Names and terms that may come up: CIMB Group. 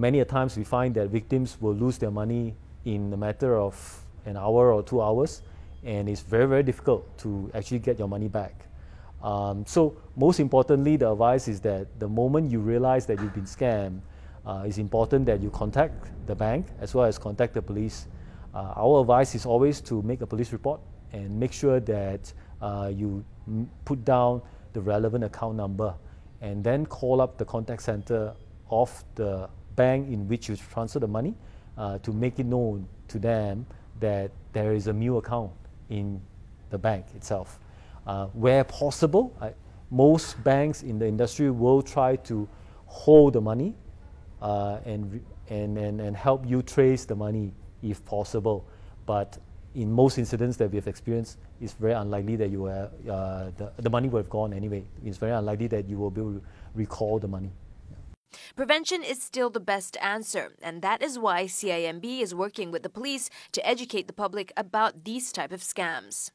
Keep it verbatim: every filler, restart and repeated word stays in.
many a times we find that victims will lose their money in a matter of an hour or two hours, and it's very, very difficult to actually get your money back. Um, so most importantly, the advice is that the moment you realize that you've been scammed, uh, it's important that you contact the bank as well as contact the police. Uh, our advice is always to make a police report and make sure that uh, you m put down the relevant account number, and then call up the contact center of the bank in which you transfer the money uh, to make it known to them that there is a new account in the bank itself. Uh, where possible, I, most banks in the industry will try to hold the money uh, and, and, and, and help you trace the money if possible. But in most incidents that we have experienced, it's very unlikely that you have, uh, the, the money will have gone anyway. It's very unlikely that you will be able to recall the money. Prevention is still the best answer, and that is why C I M B is working with the police to educate the public about these type of scams.